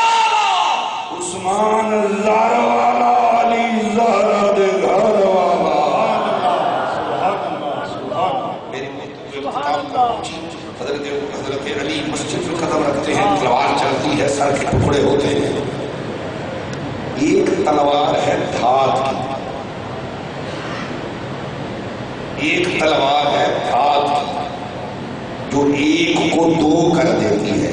والا عثمان زار والا علی زار دار والا. حضرت علی مسجد میں قدم رکھتے ہیں, تلوار چلتی ہے, سر کے ٹکڑے ہوتے ہیں. ایک تلوار ہے دھات کی, ایک تلوار ہے دھات کی جو ایک کو دو کر دیتی ہے,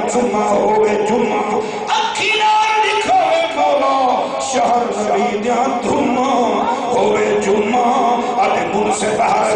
جمعہ ہوئے جمعہ, اکینار دکھا ہوئے مولا شہر نبیدیاں دھما ہوئے جمعہ, علی مر سے بہر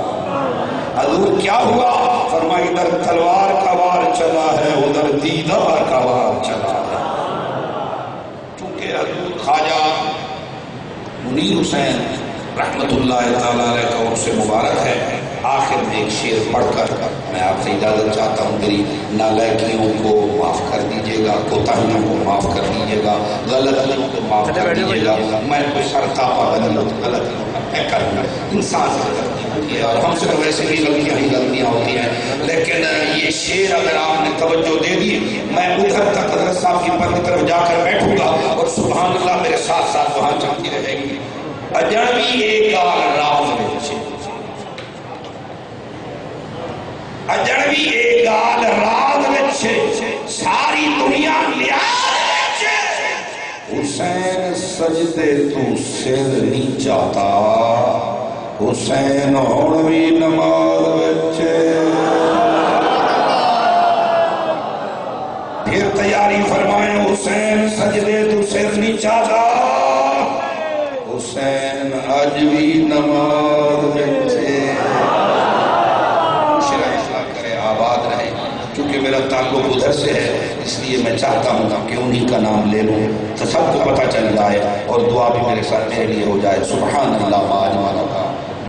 حضور کیا ہوا؟ فرمایا ادھر تلوار کا وار چلا ہے, ادھر دیدار کا وار چلا ہے. چونکہ حضور خواجہ منیر حسین رحمت اللہ تعالیٰ علیہ کا ان سے مبارک ہے. آخر میں ایک شعر پڑھ کر میں آپ سے اجازت چاہتا ہوں. میری نالائکیوں کو معاف کر دیجئے گا, کوتاہیوں کو معاف کر دیجئے گا, غلطیوں کو معاف کر دیجئے گا. میں کوئی سرتاپا غلطیوں کا میں کروں, انسان سے غلطی ہوتی ہے اور ہم سے ویسے بھی غلطیاں ہوتی ہیں, لیکن یہ شعر اگر آپ نے توجہ دے دی, میں ادھر تک حضرت صاحب کی پر طرف جا کر بیٹھوں گا اور سبحان اللہ میرے ساتھ ساتھ وہاں چلتی رہے گی. اجنبی ایک آر راز بیچے, اجنبی ایک آر راز بیچے, ساری دنیا لیاز بیچے. حسین سجدے تو سر نیچا تا, حسین ہونوی نماز بیچے. پھر تیاری فرمائیں, حسین سجدے تو سر نیچا تا, حسین آج بھی نماز بیٹھے. شرع اصلاح کرے, آباد رہے. کیونکہ میرا تعلق ادھر سے ہے, اس لیے میں چاہتا ہوں کہ انہی کا نام لے لوں تو سب کو پتہ چل جائے اور دعا بھی میرے ساتھ میرے لیے ہو جائے. سبحان اللہ.